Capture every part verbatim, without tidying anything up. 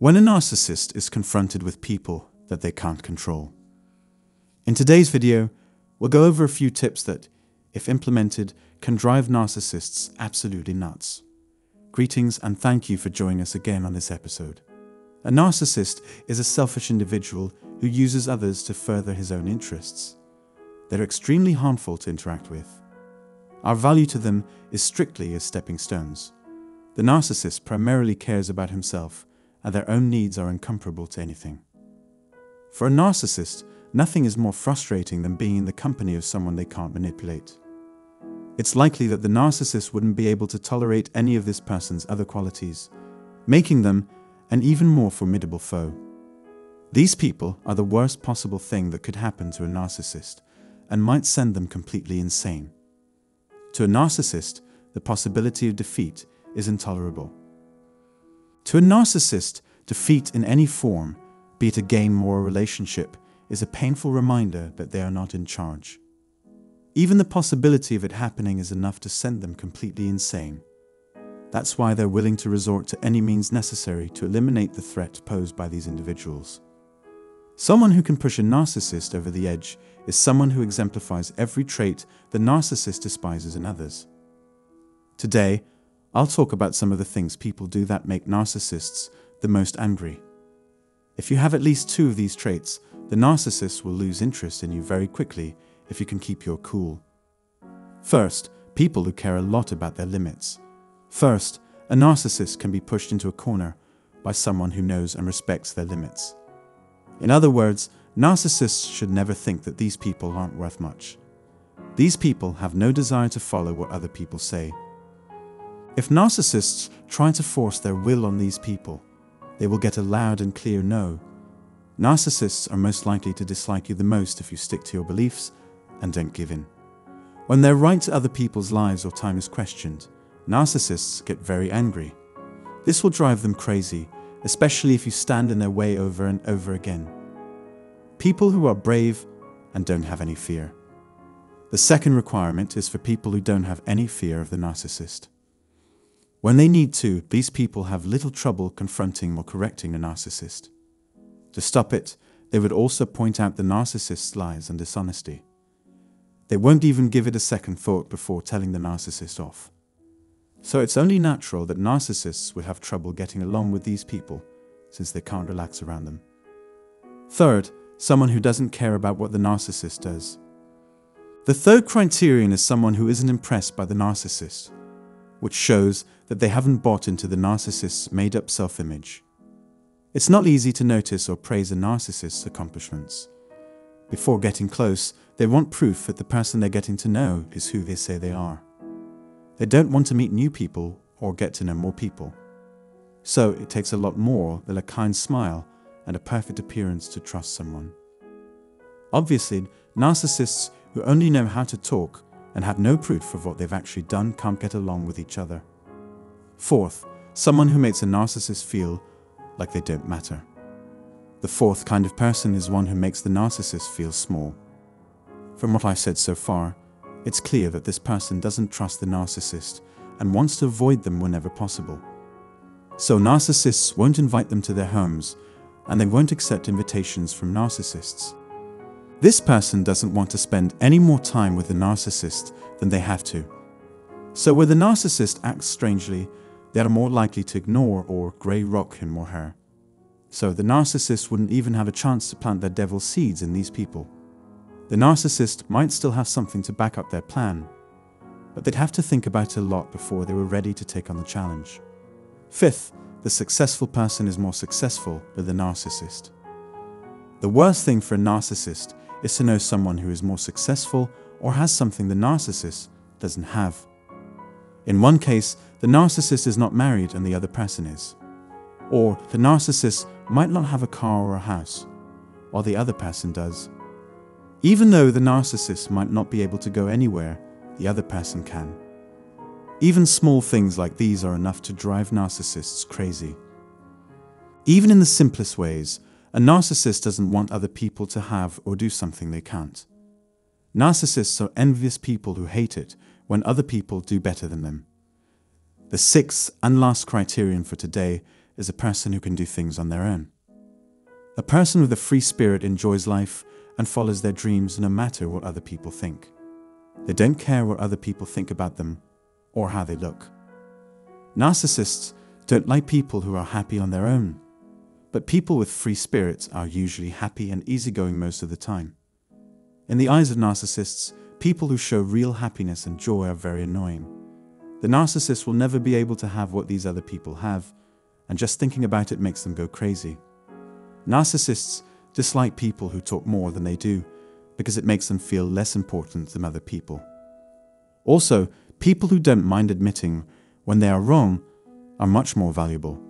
When a narcissist is confronted with people that they can't control. In today's video, we'll go over a few tips that, if implemented, can drive narcissists absolutely nuts. Greetings and thank you for joining us again on this episode. A narcissist is a selfish individual who uses others to further his own interests. They're extremely harmful to interact with. Our value to them is strictly as stepping stones. The narcissist primarily cares about himself, and their own needs are incomparable to anything. For a narcissist, nothing is more frustrating than being in the company of someone they can't manipulate. It's likely that the narcissist wouldn't be able to tolerate any of this person's other qualities, making them an even more formidable foe. These people are the worst possible thing that could happen to a narcissist, and might send them completely insane. To a narcissist, the possibility of defeat is intolerable. To a narcissist, defeat in any form, be it a game or a relationship, is a painful reminder that they are not in charge. Even the possibility of it happening is enough to send them completely insane. That's why they're willing to resort to any means necessary to eliminate the threat posed by these individuals. Someone who can push a narcissist over the edge is someone who exemplifies every trait the narcissist despises in others. Today, I'll talk about some of the things people do that make narcissists the most angry. If you have at least two of these traits, the narcissist will lose interest in you very quickly if you can keep your cool. First, people who care a lot about their limits. First, a narcissist can be pushed into a corner by someone who knows and respects their limits. In other words, narcissists should never think that these people aren't worth much. These people have no desire to follow what other people say. If narcissists try to force their will on these people, they will get a loud and clear no. Narcissists are most likely to dislike you the most if you stick to your beliefs and don't give in. When their right to other people's lives or time is questioned, narcissists get very angry. This will drive them crazy, especially if you stand in their way over and over again. People who are brave and don't have any fear. The second requirement is for people who don't have any fear of the narcissist. When they need to, these people have little trouble confronting or correcting a narcissist. To stop it, they would also point out the narcissist's lies and dishonesty. They won't even give it a second thought before telling the narcissist off. So it's only natural that narcissists would have trouble getting along with these people, since they can't relax around them. Third, someone who doesn't care about what the narcissist does. The third criterion is someone who isn't impressed by the narcissist, which shows that they haven't bought into the narcissist's made-up self-image. It's not easy to notice or praise a narcissist's accomplishments. Before getting close, they want proof that the person they're getting to know is who they say they are. They don't want to meet new people or get to know more people. So it takes a lot more than a kind smile and a perfect appearance to trust someone. Obviously, narcissists who only know how to talk and have no proof of what they've actually done can't get along with each other. Fourth, someone who makes a narcissist feel like they don't matter. The fourth kind of person is one who makes the narcissist feel small. From what I've said so far, it's clear that this person doesn't trust the narcissist and wants to avoid them whenever possible. So narcissists won't invite them to their homes, and they won't accept invitations from narcissists. This person doesn't want to spend any more time with the narcissist than they have to. So where the narcissist acts strangely, they are more likely to ignore or grey rock him or her. So the narcissist wouldn't even have a chance to plant their devil seeds in these people. The narcissist might still have something to back up their plan, but they'd have to think about it a lot before they were ready to take on the challenge. Fifth, the successful person is more successful than the narcissist. The worst thing for a narcissist is to know someone who is more successful or has something the narcissist doesn't have. In one case, the narcissist is not married and the other person is. Or the narcissist might not have a car or a house, while the other person does. Even though the narcissist might not be able to go anywhere, the other person can. Even small things like these are enough to drive narcissists crazy. Even in the simplest ways, a narcissist doesn't want other people to have or do something they can't. Narcissists are envious people who hate it when other people do better than them. The sixth and last criterion for today is a person who can do things on their own. A person with a free spirit enjoys life and follows their dreams no matter what other people think. They don't care what other people think about them or how they look. Narcissists don't like people who are happy on their own, but people with free spirits are usually happy and easygoing most of the time. In the eyes of narcissists, people who show real happiness and joy are very annoying. The narcissist will never be able to have what these other people have, and just thinking about it makes them go crazy. Narcissists dislike people who talk more than they do, because it makes them feel less important than other people. Also, people who don't mind admitting when they are wrong are much more valuable.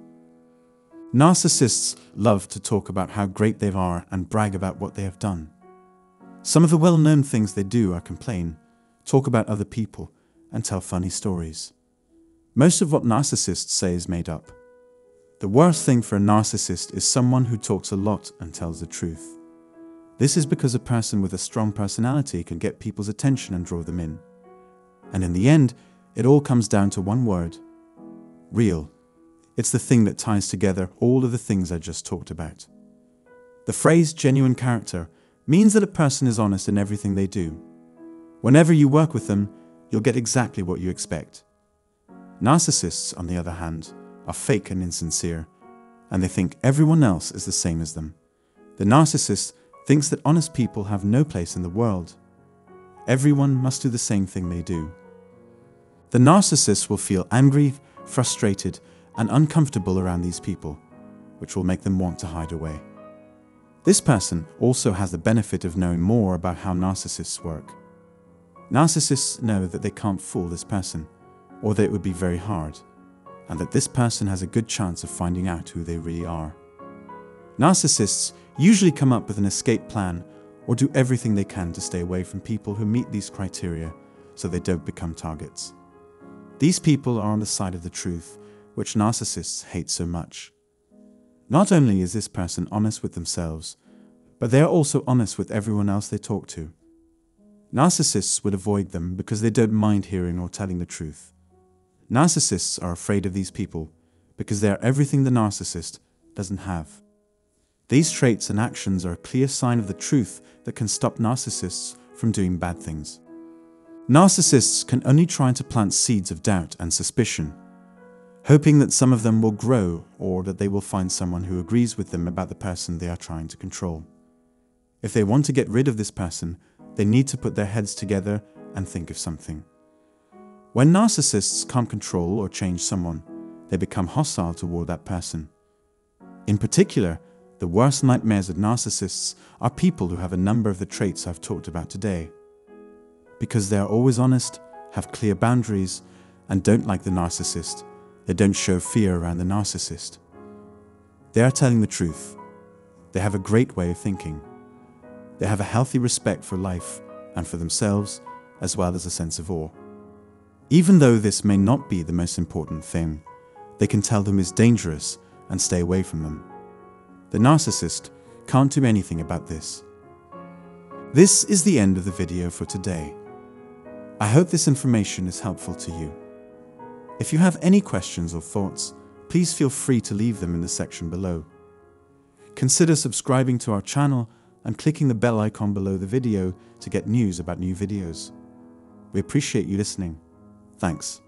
Narcissists love to talk about how great they are and brag about what they have done. Some of the well-known things they do are complain, talk about other people, and tell funny stories. Most of what narcissists say is made up. The worst thing for a narcissist is someone who talks a lot and tells the truth. This is because a person with a strong personality can get people's attention and draw them in. And in the end, it all comes down to one word: real. It's the thing that ties together all of the things I just talked about. The phrase genuine character means that a person is honest in everything they do. Whenever you work with them, you'll get exactly what you expect. Narcissists, on the other hand, are fake and insincere, and they think everyone else is the same as them. The narcissist thinks that honest people have no place in the world. Everyone must do the same thing they do. The narcissist will feel angry, frustrated, and uncomfortable around these people, which will make them want to hide away. This person also has the benefit of knowing more about how narcissists work. Narcissists know that they can't fool this person, or that it would be very hard, and that this person has a good chance of finding out who they really are. Narcissists usually come up with an escape plan or do everything they can to stay away from people who meet these criteria so they don't become targets. These people are on the side of the truth, which narcissists hate so much. Not only is this person honest with themselves, but they are also honest with everyone else they talk to. Narcissists would avoid them because they don't mind hearing or telling the truth. Narcissists are afraid of these people because they are everything the narcissist doesn't have. These traits and actions are a clear sign of the truth that can stop narcissists from doing bad things. Narcissists can only try to plant seeds of doubt and suspicion, hoping that some of them will grow or that they will find someone who agrees with them about the person they are trying to control. If they want to get rid of this person, they need to put their heads together and think of something. When narcissists can't control or change someone, they become hostile toward that person. In particular, the worst nightmares of narcissists are people who have a number of the traits I've talked about today. Because they are always honest, have clear boundaries, and don't like the narcissist, they don't show fear around the narcissist. They are telling the truth. They have a great way of thinking. They have a healthy respect for life and for themselves, as well as a sense of awe. Even though this may not be the most important thing, they can tell them is dangerous and stay away from them. The narcissist can't do anything about this. This is the end of the video for today. I hope this information is helpful to you. If you have any questions or thoughts, please feel free to leave them in the section below. Consider subscribing to our channel and clicking the bell icon below the video to get news about new videos. We appreciate you listening. Thanks.